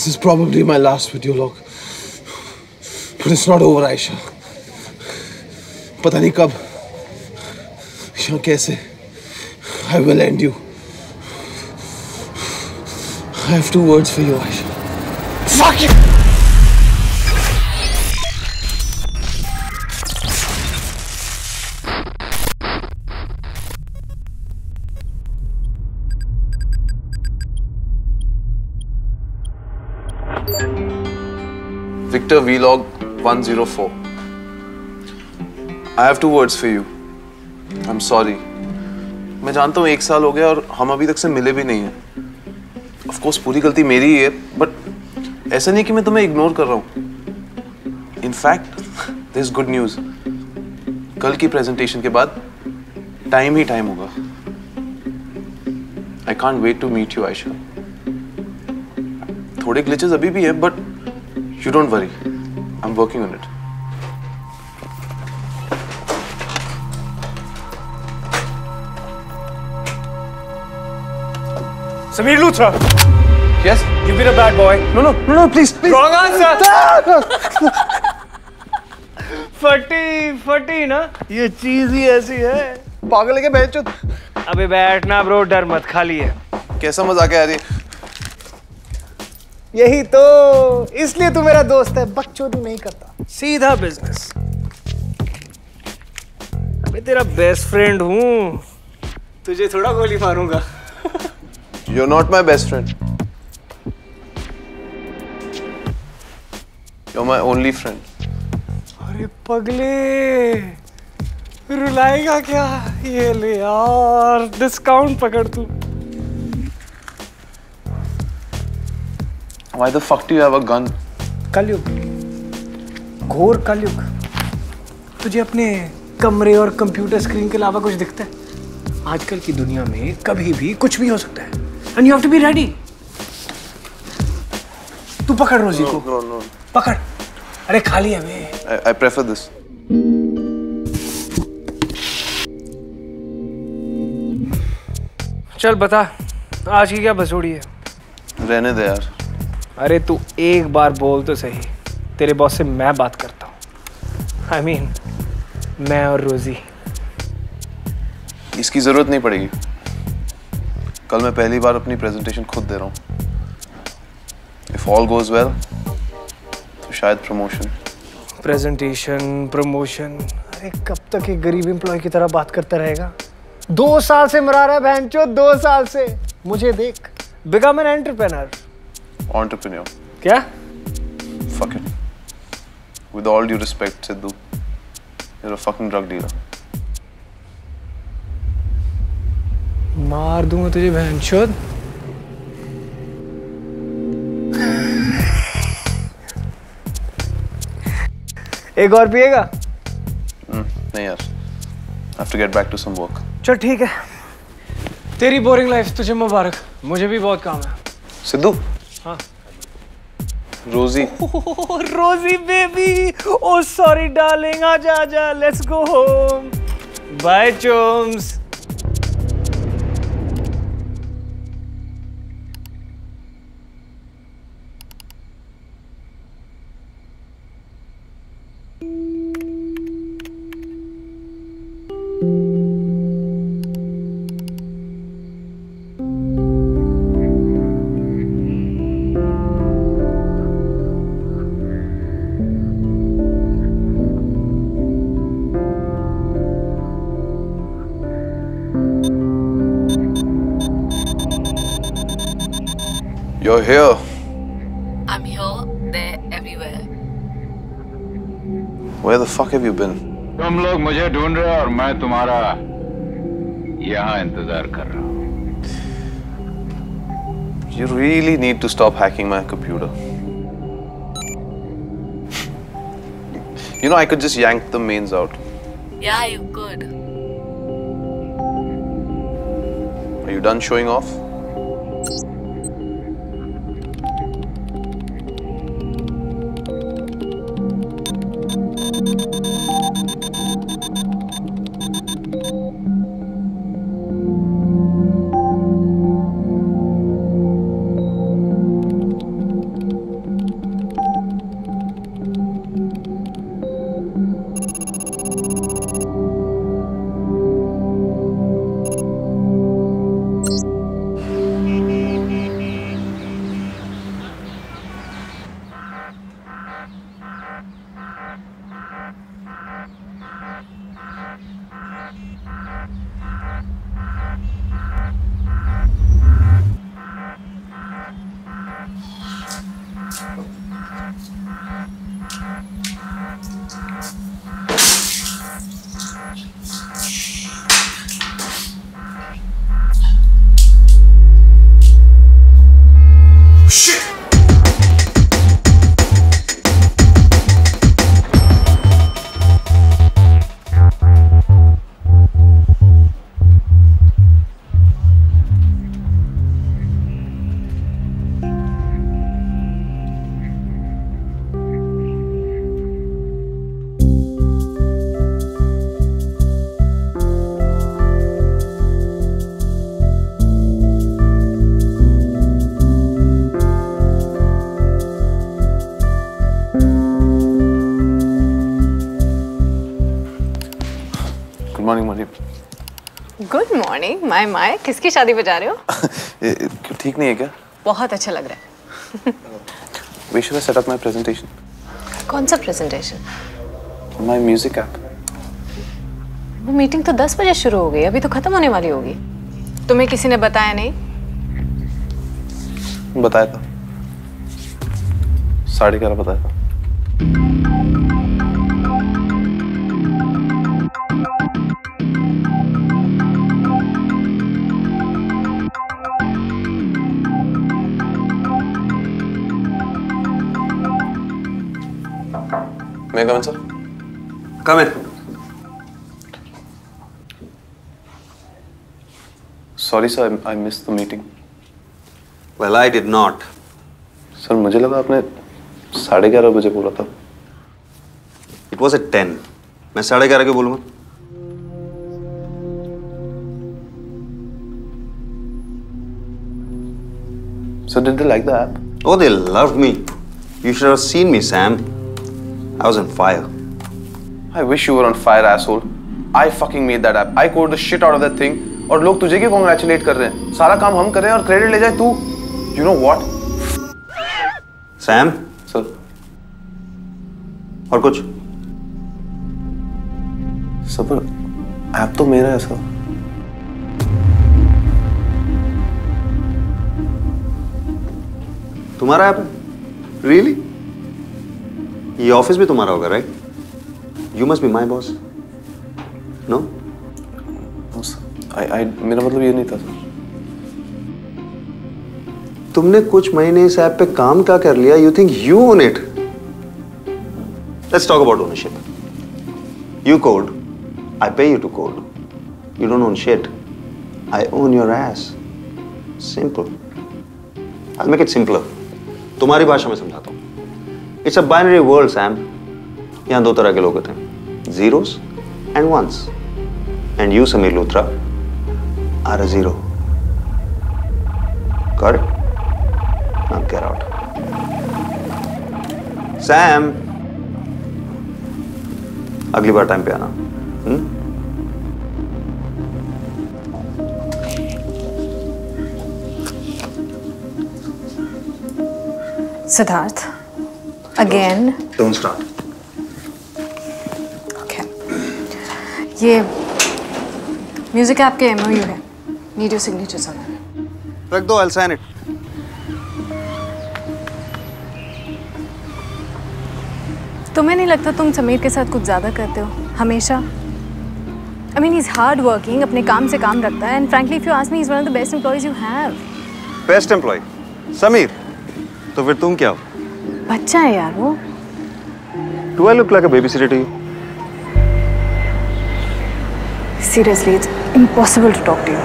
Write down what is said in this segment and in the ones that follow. This is probably my last video log. But it's not over, Aisha. पता नहीं कब, या कैसे. I will end you. I have two words for you, Aisha. Fuck you! Victor Vlog 104. I have two words for you. I'm sorry. मैं जानता हूँ एक साल हो गया और हम अभी तक से मिले भी नहीं हैं. Of course पूरी गलती मेरी ही है, but ऐसा नहीं कि मैं तुम्हें इग्नोर कर रहा हूँ. In fact, there's good news. कल की प्रेजेंटेशन के बाद टाइम ही टाइम होगा. I can't wait to meet you, Aisha. थोड़े ग्लिचेस अभी भी हैं, but you don't worry. I'm working on it. Sameer Luthra. Yes? You've been a bad boy. No, please, please. Wrong answer. फटी ना ये चीज ही ऐसी है. पागल है क्या बेचूत? अबे बैठना ब्रो, डर मत खाली है. कैसा मजाक है यार ये? यही तो, इसलिए तू मेरा दोस्त है. बकचोदी नहीं करता, सीधा बिजनेस. मैं तेरा बेस्ट फ्रेंड हूँ, तुझे थोड़ा गोली मारूंगा. You're not my best friend. You're my only friend. अरे पगले, रुलाएगा क्या? ये ले यार, डिस्काउंट पकड़ तू. Why the fuck do you have a gun? Kalyug, घोर कलयुग. तुझे अपने कमरे और कंप्यूटर स्क्रीन के अलावा कुछ दिखता है? आजकल की दुनिया में कभी भी कुछ भी हो सकता है. And you have to be ready. तू पकड़ रोजी को. No. पकड़. अरे खाली है बे. I prefer this. चल बता, आज की क्या बसोड़ी है? रहने दे यार. अरे तू एक बार बोल तो सही, तेरे बॉस से मैं बात करता हूँ. आई मीन मैं और रोजी. इसकी ज़रूरत नहीं पड़ेगी. कल मैं पहली बार अपनी प्रेजेंटेशन खुद दे रहा हूँ. इफ ऑल गोज वेल तो शायद प्रमोशन. प्रेजेंटेशन, प्रमोशन, अरे कब तक एक गरीब एम्प्लॉय की तरह बात करता रहेगा? 2 साल से मरा रहा है बहनचोद, 2 साल से. मुझे देख, बिकम एन एंटरप्रेन्योर. Entrepreneur. क्या? Fuck it. With all due respect, Sidhu, you're a fucking drug dealer. मार दूँगा तुझे बहनचोद. एक और पिएगा? नहीं यार. I have to get back to some work. चल ठीक है. तेरी boring life तुझे मुबारक. मुझे भी बहुत काम है. सिद्धू. हाँ. रोजी. रोजी बेबी. Oh sorry darling. आजा आजा. Let's go home. Bye chums. You're here. I'm here, there, everywhere. Where the fuck have you been? तुम लोग मुझे ढूंढ रहे हो और मैं तुम्हारा यहाँ इंतजार कर रहा हूँ. You really need to stop hacking my computer. You know I could just yank the mains out. Yeah, you could. Are you done showing off? Shit! Good morning my my किसकी शादी पे जा रहे हो? ठीक नहीं है क्या? बहुत अच्छा लग रहा है। We should set up my presentation. कौन सा presentation? My music app. वो मीटिंग तो 10 बजे शुरू हो गई, अभी तो खत्म होने वाली होगी। तुम्हें किसी ने बताया नहीं? बताया था। 11:30 बताया था। May I come in, sir? Come in. Sorry, sir, I missed the meeting. Well, I did not. Sir, मुझे लगा आपने 11:30 बजे बोला था. It was at 10. मैं 11:30 क्यों बोलूँगा? So did they like the app? Oh, they loved me. You should have seen me, Sam. I was on fire. I wish you were on fire, asshole. I fucking made that app. I coded the shit out of that thing. और लोग तुझे क्यों congratulate कर रहे हैं? सारा काम हम कर रहे हैं और credit ले जाए तू? You know what? Sam, sir. और कुछ? Sir, app तो मेरा है sir. तुम्हारा app? Really? ये ऑफिस भी तुम्हारा होगा, right? You must be my boss. No? No, sir. I मेरा मतलब ये नहीं था, sir. तुमने कुछ महीने इस ऐप पे काम क्या कर लिया? You think you own it? Let's talk about ownership. You code. I pay you to code. You don't own shit. I own your ass. Simple. I'll make it simpler. तुम्हारी भाषा में समझाता हूँ. It's a binary world, Sam. यहाँ दो तरह के लोग होते हैं, zeros and ones. And you, Sameer Luthra, are a zero. Got it? Now get out. Sam, अगली बार टाइम पे आना. Siddharth. Again. Don't start. Okay. ये music app के MOU है. Need your signature somewhere. रख दो, I'll sign it. तुम्हें नहीं लगता तुम समीर के साथ कुछ ज़्यादा करते हो? हमेशा. I mean, he's hardworking. अपने काम से काम रखता है. And frankly, if you ask me, he's one of the best employees you have. Best employee? Sameer? तो फिर तुम क्या हो? बच्चा है यार वो. Do I look like a babysitter to you? Seriously, it's impossible to talk to you.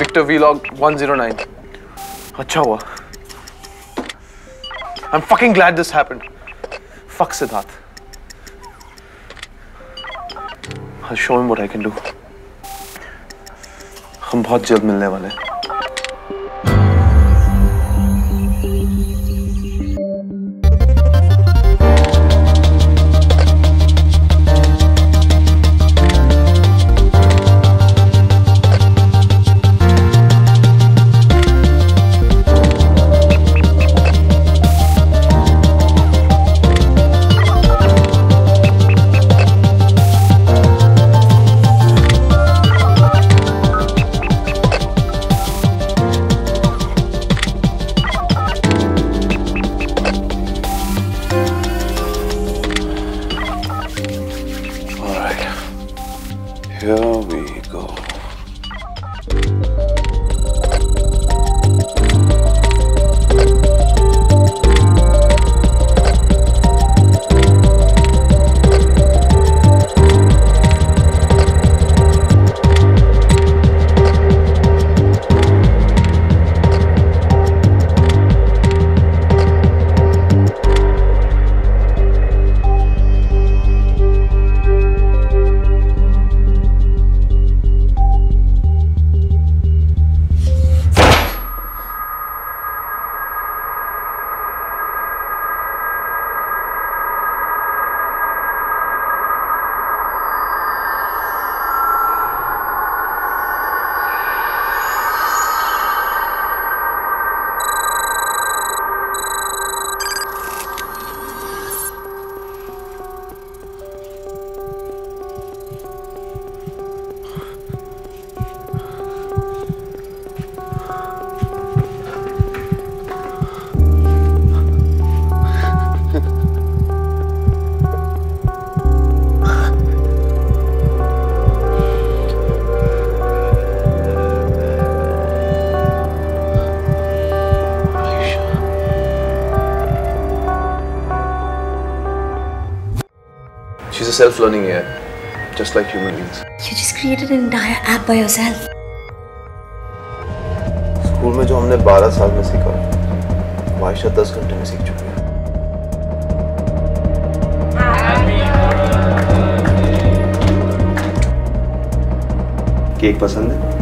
Victor Vlog 109. अच्छा हुआ. I'm fucking glad this happened. Fuck Siddharth. I'll show him what I can do. हम बहुत जल्द मिलने वाले हैं। Here we go. She's a self-learning AI, just like human beings. You just created an entire app by yourself. School में जो हमने 12 साल में सीखा, आयशा 10 घंटे में सीख चुकी है। केक पसंद है?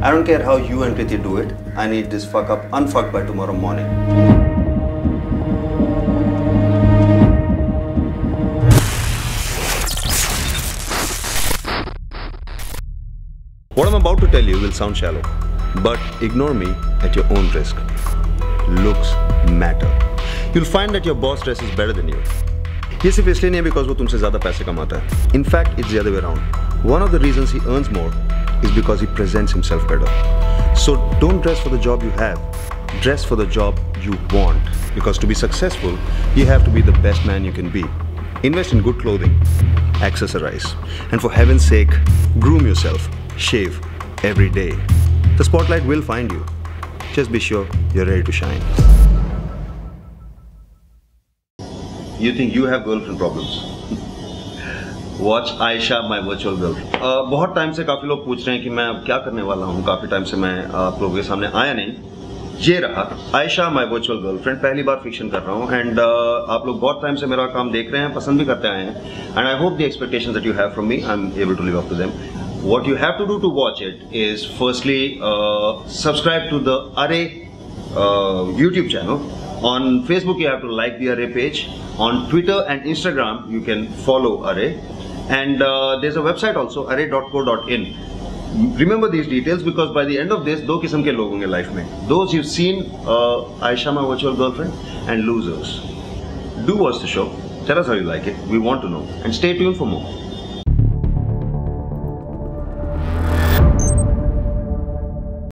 I don't care how you and Kriti do it. I need this fuck up unfucked by tomorrow morning. What I'm about to tell you will sound shallow, but ignore me at your own risk. Looks matter. You'll find that your boss dresses better than you. This is not because he earns more money than you. In fact, it's the other way around. One of the reasons he earns more is because he presents himself better. So don't dress for the job you have. Dress for the job you want. Because to be successful, you have to be the best man you can be. Invest in good clothing. Accessorize. And for heaven's sake, groom yourself. Shave every day. The spotlight will find you. Just be sure you're ready to shine. You think you have girlfriend problems? Watch Aisha, my virtual girlfriend. बहुत time से काफी लोग पूछ रहे हैं कि मैं अब क्या करने वाला हूँ. काफी टाइम से मैं आप लोगों के सामने आया नहीं. ये रहा Aisha, my virtual girlfriend. पहली बार फिक्शन कर रहा हूँ and आप लोग बहुत टाइम से मेरा काम देख रहे हैं, पसंद भी करते आए हैं and I hope the expectations that you have from me I'm able to live up to them. What you have to do to watch it is firstly subscribe to the Arré YouTube channel. On Facebook you have to like the Arré page. On Twitter and Instagram you can follow Arré. And there's a website also, arre.co.in. Remember these details because by the end of this, Do Kisam Ke Log Honge Life Mein. Those you've seen, Aisha My Virtual Girlfriend and Losers. Do watch the show. Tell us how you like it. We want to know. And stay tuned for more.